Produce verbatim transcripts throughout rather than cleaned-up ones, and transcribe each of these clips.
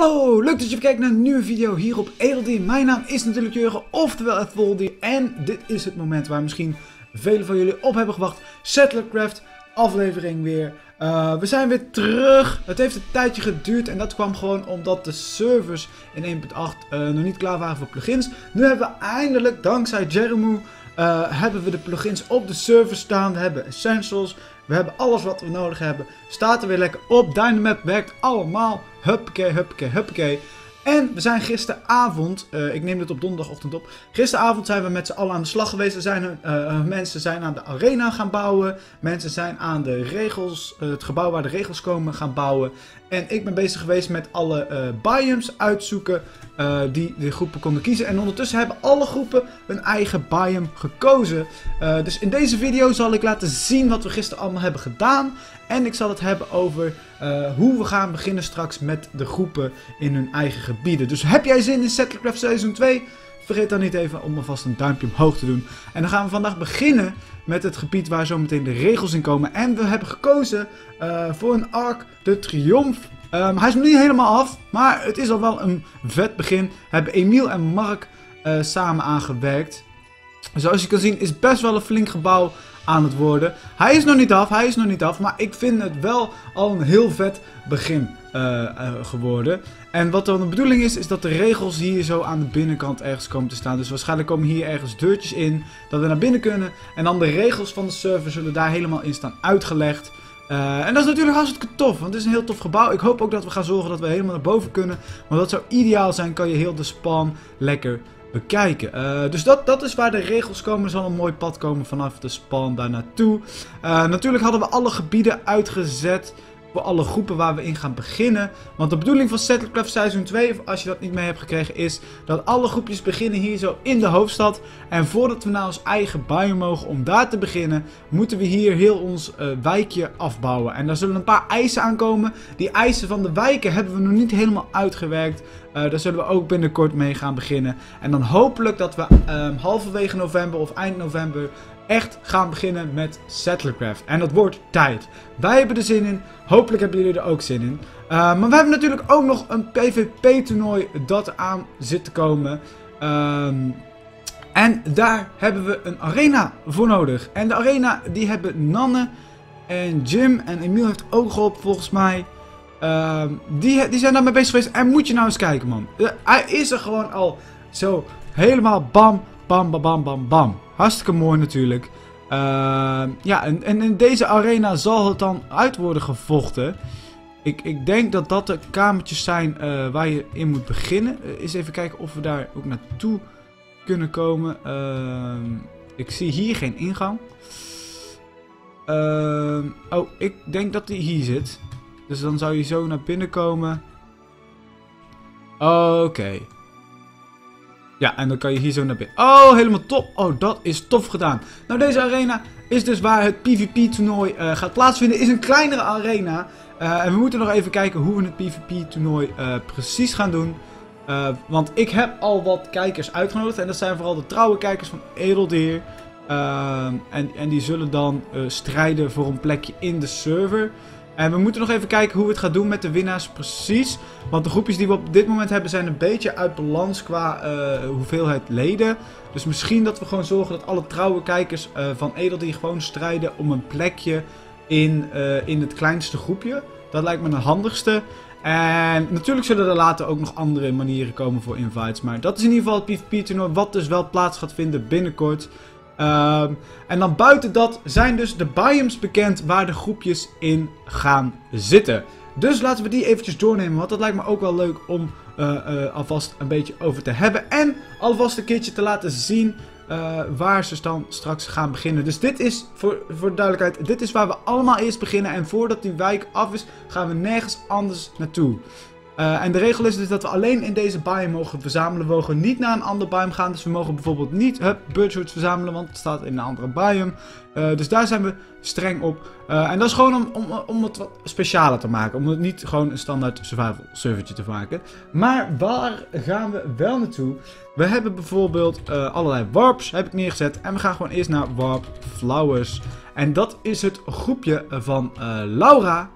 Hallo, leuk dat je kijkt naar een nieuwe video hier op Edeldier. Mijn naam is natuurlijk Jurgen, oftewel Edeldier. En dit is het moment waar misschien velen van jullie op hebben gewacht. Settlercraft, aflevering weer. Uh, we zijn weer terug. Het heeft een tijdje geduurd en dat kwam gewoon omdat de servers in één punt acht uh, nog niet klaar waren voor plugins. Nu hebben we eindelijk, dankzij Jerimu, uh, hebben we de plugins op de server staan. We hebben essentials. We hebben alles wat we nodig hebben. Staat er weer lekker op. Dynamap werkt allemaal. Huppakee, huppakee, huppakee. En we zijn gisteravond, uh, ik neem dit op donderdagochtend op. Gisteravond zijn we met z'n allen aan de slag geweest. Er zijn, uh, uh, mensen zijn aan de arena gaan bouwen. Mensen zijn aan de regels, uh, het gebouw waar de regels komen gaan bouwen. En ik ben bezig geweest met alle uh, biomes uitzoeken uh, die de groepen konden kiezen. En ondertussen hebben alle groepen hun eigen biome gekozen. Uh, dus in deze video zal ik laten zien wat we gisteren allemaal hebben gedaan. En ik zal het hebben over uh, hoe we gaan beginnen straks met de groepen in hun eigen gebieden. Dus heb jij zin in Settlercraft Seizoen twee? Vergeet dan niet even om alvast een duimpje omhoog te doen. En dan gaan we vandaag beginnen met het gebied waar zometeen de regels in komen. En we hebben gekozen uh, voor een Arc de Triomf. Um, hij is nog niet helemaal af, maar het is al wel een vet begin. Hebben Emiel en Mark uh, samen aangewerkt. Zoals je kan zien is best wel een flink gebouw aan het worden. Hij is nog niet af, hij is nog niet af. Maar ik vind het wel al een heel vet begin uh, uh, geworden. En wat dan de bedoeling is, is dat de regels hier zo aan de binnenkant ergens komen te staan. Dus waarschijnlijk komen hier ergens deurtjes in, dat we naar binnen kunnen. En dan de regels van de server zullen daar helemaal in staan uitgelegd. Uh, en dat is natuurlijk hartstikke tof, want het is een heel tof gebouw. Ik hoop ook dat we gaan zorgen dat we helemaal naar boven kunnen. Want dat zou ideaal zijn, kan je heel de spawn lekker bekijken. Uh, dus dat, dat is waar de regels komen. Er zal een mooi pad komen vanaf de spawn daar naartoe. Uh, natuurlijk hadden we alle gebieden uitgezet voor alle groepen waar we in gaan beginnen. Want de bedoeling van Settlercraft Seizoen twee, als je dat niet mee hebt gekregen, is dat alle groepjes beginnen hier zo in de hoofdstad. En voordat we naar ons eigen biome mogen om daar te beginnen, moeten we hier heel ons uh, wijkje afbouwen. En daar zullen een paar eisen aankomen. Die eisen van de wijken hebben we nog niet helemaal uitgewerkt. Uh, daar zullen we ook binnenkort mee gaan beginnen. En dan hopelijk dat we um, halverwege november of eind november echt gaan beginnen met Settlercraft. En dat wordt tijd. Wij hebben er zin in. Hopelijk hebben jullie er ook zin in. Uh, maar we hebben natuurlijk ook nog een P v P-toernooi dat aan zit te komen. Um, en daar hebben we een arena voor nodig. En de arena die hebben Nanne en Jim en Emiel heeft ook geholpen volgens mij. Uh, die, die zijn daarmee bezig geweest. En moet je nou eens kijken, man. Uh, hij is er gewoon al zo helemaal bam, bam, bam, bam, bam, bam. Hartstikke mooi natuurlijk. Uh, ja, en, en in deze arena zal het dan uit worden gevochten. Ik, ik denk dat dat de kamertjes zijn uh, waar je in moet beginnen. Uh, eens even kijken of we daar ook naartoe kunnen komen. Uh, ik zie hier geen ingang. Uh, oh, ik denk dat die hier zit. Dus dan zou je zo naar binnen komen. Oké. Okay. Ja, en dan kan je hier zo naar binnen. Oh, helemaal top. Oh, dat is tof gedaan. Nou, deze arena is dus waar het P v P-toernooi uh, gaat plaatsvinden. Is een kleinere arena. Uh, en we moeten nog even kijken hoe we het P v P-toernooi uh, precies gaan doen. Uh, want ik heb al wat kijkers uitgenodigd. En dat zijn vooral de trouwe kijkers van Edeldier. Uh, en, en die zullen dan uh, strijden voor een plekje in de server. En we moeten nog even kijken hoe we het gaan doen met de winnaars precies. Want de groepjes die we op dit moment hebben zijn een beetje uit balans qua uh, hoeveelheid leden. Dus misschien dat we gewoon zorgen dat alle trouwe kijkers uh, van Edeldier gewoon strijden om een plekje in, uh, in het kleinste groepje. Dat lijkt me de handigste. En natuurlijk zullen er later ook nog andere manieren komen voor invites. Maar dat is in ieder geval het P v P-toernooi wat dus wel plaats gaat vinden binnenkort. Um, en dan buiten dat zijn dus de biomes bekend waar de groepjes in gaan zitten. Dus laten we die eventjes doornemen, want dat lijkt me ook wel leuk om uh, uh, alvast een beetje over te hebben. En alvast een keertje te laten zien uh, waar ze dan straks gaan beginnen. Dus dit is, voor, voor de duidelijkheid, dit is waar we allemaal eerst beginnen. En voordat die wijk af is, gaan we nergens anders naartoe. Uh, en de regel is dus dat we alleen in deze biome mogen verzamelen. We mogen niet naar een ander biome gaan. Dus we mogen bijvoorbeeld niet hup, birdshoots verzamelen, want het staat in een andere biome. Uh, dus daar zijn we streng op. Uh, en dat is gewoon om, om, om het wat specialer te maken. Om het niet gewoon een standaard survival servertje te maken. Maar waar gaan we wel naartoe? We hebben bijvoorbeeld uh, allerlei warps heb ik neergezet. En we gaan gewoon eerst naar warp flowers. En dat is het groepje van uh, Laura.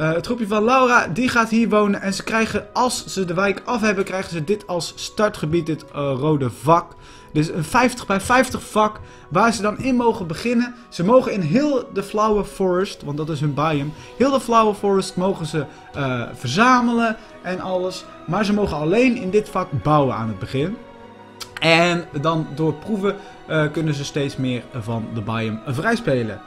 Uh, het groepje van Laura, die gaat hier wonen. En ze krijgen, als ze de wijk af hebben, krijgen ze dit als startgebied, dit uh, rode vak. Dus een vijftig bij vijftig vak waar ze dan in mogen beginnen. Ze mogen in heel de Flower Forest, want dat is hun biome. Heel de Flower Forest mogen ze uh, verzamelen en alles. Maar ze mogen alleen in dit vak bouwen aan het begin. En dan door proeven uh, kunnen ze steeds meer van de biome vrijspelen.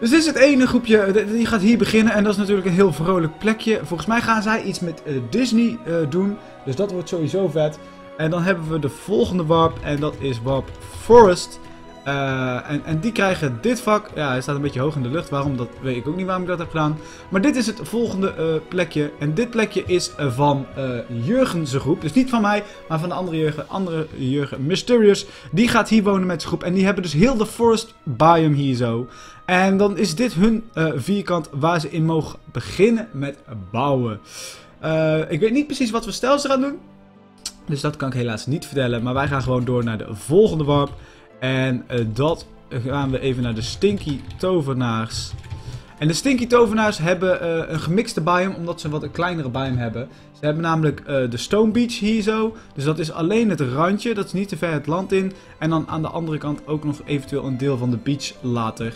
Dus dit is het ene groepje, die gaat hier beginnen en dat is natuurlijk een heel vrolijk plekje. Volgens mij gaan zij iets met uh, Disney uh, doen, dus dat wordt sowieso vet. En dan hebben we de volgende warp en dat is warp Forest. Uh, en, en die krijgen dit vak. Ja, hij staat een beetje hoog in de lucht, waarom dat weet ik ook niet waarom ik dat heb gedaan. Maar dit is het volgende uh, plekje en dit plekje is uh, van uh, Jurgen zijn groep. Dus niet van mij, maar van de andere Jurgen, andere Jurgen Mysterious. Die gaat hier wonen met zijn groep en die hebben dus heel de Forest biome hier zo. En dan is dit hun uh, vierkant waar ze in mogen beginnen met bouwen. Uh, ik weet niet precies wat voor stijl ze gaan doen. Dus dat kan ik helaas niet vertellen. Maar wij gaan gewoon door naar de volgende warp. En uh, dat gaan we even naar de Stinky Tovenaars. En de Stinky Tovenaars hebben uh, een gemixte biome. Omdat ze een wat kleinere biome hebben. Ze hebben namelijk uh, de Stone Beach hier zo. Dus dat is alleen het randje. Dat is niet te ver het land in. En dan aan de andere kant ook nog eventueel een deel van de beach later.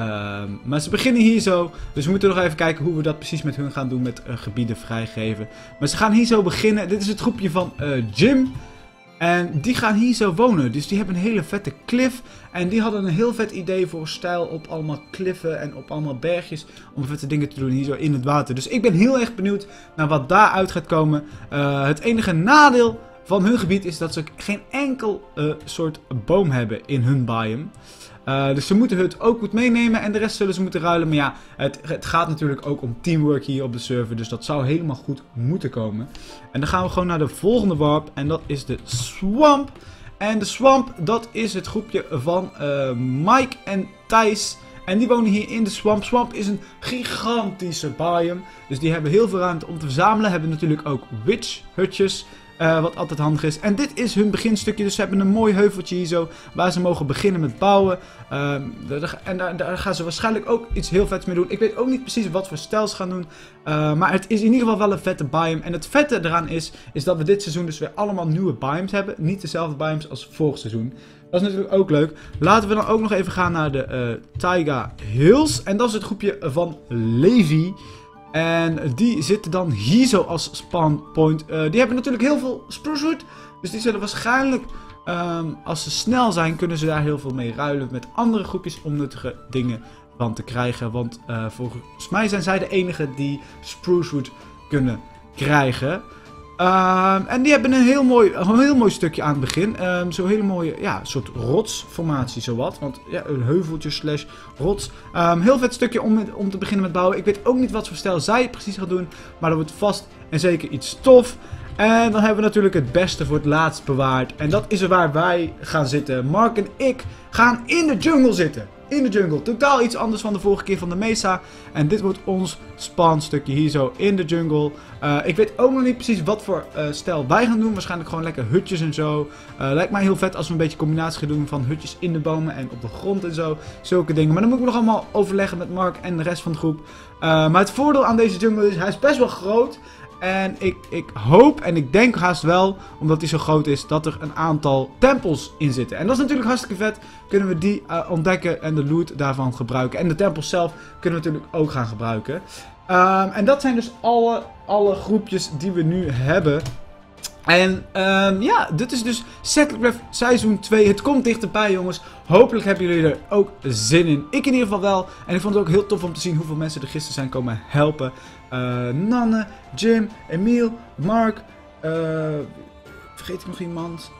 Uh, maar ze beginnen hier zo, dus we moeten nog even kijken hoe we dat precies met hun gaan doen met uh, gebieden vrijgeven. Maar ze gaan hier zo beginnen, dit is het groepje van uh, Jim. En die gaan hier zo wonen, dus die hebben een hele vette cliff. En die hadden een heel vet idee voor stijl op allemaal kliffen en op allemaal bergjes. Om vette dingen te doen hier zo in het water. Dus ik ben heel erg benieuwd naar wat daaruit gaat komen. Uh, het enige nadeel van hun gebied is dat ze geen enkel uh, soort boom hebben in hun biome. Uh, dus ze moeten het ook goed meenemen en de rest zullen ze moeten ruilen. Maar ja, het, het gaat natuurlijk ook om teamwork hier op de server. Dus dat zou helemaal goed moeten komen. En dan gaan we gewoon naar de volgende warp. En dat is de Swamp. En de Swamp, dat is het groepje van uh, Mike en Thijs. En die wonen hier in de Swamp. Swamp is een gigantische biome. Dus die hebben heel veel ruimte om te verzamelen. Hebben natuurlijk ook witch hutjes. Uh, wat altijd handig is. En dit is hun beginstukje. Dus ze hebben een mooi heuveltje hier zo. Waar ze mogen beginnen met bouwen. Uh, en daar, daar gaan ze waarschijnlijk ook iets heel vets mee doen. Ik weet ook niet precies wat voor stijl ze gaan doen. Uh, maar het is in ieder geval wel een vette biome. En het vette eraan is. Is dat we dit seizoen dus weer allemaal nieuwe biomes hebben. Niet dezelfde biomes als vorig seizoen. Dat is natuurlijk ook leuk. Laten we dan ook nog even gaan naar de uh, Taiga Hills. En dat is het groepje van Levi. En die zitten dan hier zo als spawnpoint. Uh, die hebben natuurlijk heel veel sprucewood. Dus die zullen waarschijnlijk, um, als ze snel zijn, kunnen ze daar heel veel mee ruilen. Met andere groepjes om nuttige dingen van te krijgen. Want uh, volgens mij zijn zij de enigen die sprucewood kunnen krijgen. Um, en die hebben een heel mooi, een heel mooi stukje aan het begin. Um, Zo'n hele mooie ja, soort rotsformatie zowat. Want ja, een heuveltje slash rots. Um, heel vet stukje om, met, om te beginnen met bouwen. Ik weet ook niet wat voor stijl zij precies gaat doen. Maar dat wordt vast en zeker iets tof. En dan hebben we natuurlijk het beste voor het laatst bewaard. En dat is er waar wij gaan zitten. Mark en ik gaan in de jungle zitten. In de jungle. Totaal iets anders dan de vorige keer van de mesa. En dit wordt ons spawnstukje hier zo in de jungle. Uh, ik weet ook nog niet precies wat voor uh, stijl wij gaan doen. Waarschijnlijk gewoon lekker hutjes en zo. Uh, lijkt mij heel vet als we een beetje combinatie gaan doen van hutjes in de bomen en op de grond en zo. Zulke dingen. Maar dan moet ik nog allemaal overleggen met Mark en de rest van de groep. Uh, maar het voordeel aan deze jungle is, hij is best wel groot. En ik, ik hoop en ik denk haast wel, omdat hij zo groot is, dat er een aantal tempels in zitten. En dat is natuurlijk hartstikke vet. Kunnen we die uh, ontdekken en de loot daarvan gebruiken. En de tempels zelf kunnen we natuurlijk ook gaan gebruiken. Um, en dat zijn dus alle, alle groepjes die we nu hebben. En um, ja, dit is dus Settlercraft seizoen twee. Het komt dichterbij, jongens. Hopelijk hebben jullie er ook zin in. Ik in ieder geval wel. En ik vond het ook heel tof om te zien hoeveel mensen er gisteren zijn komen helpen. Uh, Nanne, Jim, Emiel, Mark. Uh, vergeet ik nog iemand?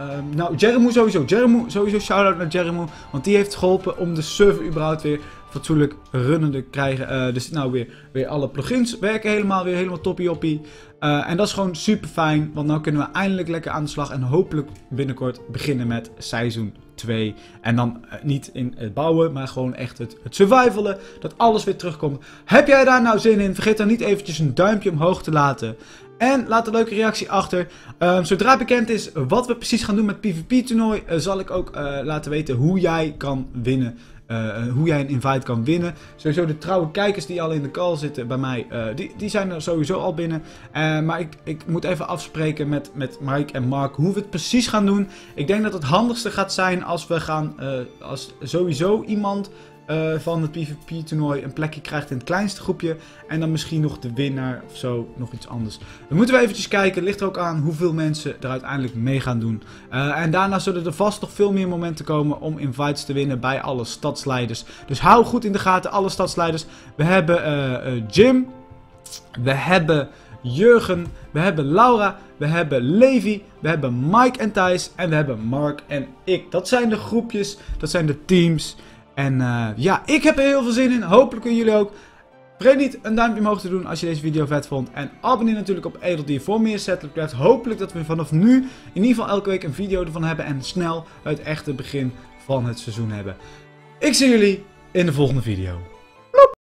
Um, nou, Jerimu sowieso. Jerimu, sowieso shout-out naar Jerimu. Want die heeft geholpen om de server überhaupt weer fatsoenlijk runnende te krijgen. Uh, dus nou weer, weer alle plugins werken helemaal weer helemaal toppie-oppie. Uh, en dat is gewoon super fijn. Want nu kunnen we eindelijk lekker aan de slag. En hopelijk binnenkort beginnen met seizoen twee. En dan uh, niet in het bouwen, maar gewoon echt het, het survivalen. Dat alles weer terugkomt. Heb jij daar nou zin in? Vergeet dan niet eventjes een duimpje omhoog te laten. En laat een leuke reactie achter. Um, zodra bekend is wat we precies gaan doen met P v P toernooi, uh, zal ik ook uh, laten weten hoe jij kan winnen. Uh, hoe jij een invite kan winnen. Sowieso de trouwe kijkers die al in de call zitten bij mij. Uh, die, die zijn er sowieso al binnen. Uh, maar ik, ik moet even afspreken met, met Mike en Mark hoe we het precies gaan doen. Ik denk dat het handigste gaat zijn als we gaan... Uh, als sowieso iemand uh, van het PvP toernooi een plekje krijgt in het kleinste groepje. En dan misschien nog de winnaar of zo. Nog iets anders. Dan moeten we eventjes kijken. Ligt er ook aan hoeveel mensen er uiteindelijk mee gaan doen. Uh, en daarna zullen er vast nog veel meer momenten komen om invites te winnen bij alle stadsleiders. Dus hou goed in de gaten alle stadsleiders. We hebben uh, uh, Jim. We hebben Jurgen. We hebben Laura. We hebben Levi. We hebben Mike en Thijs. En we hebben Mark en ik. Dat zijn de groepjes. Dat zijn de teams. En uh, ja, ik heb er heel veel zin in. Hopelijk kunnen jullie ook. Vergeet niet een duimpje omhoog te doen als je deze video vet vond. En abonneer natuurlijk op Edeldier voor meer Settlercraft. Hopelijk dat we vanaf nu in ieder geval elke week een video ervan hebben. En snel het echte begin van het seizoen hebben. Ik zie jullie in de volgende video.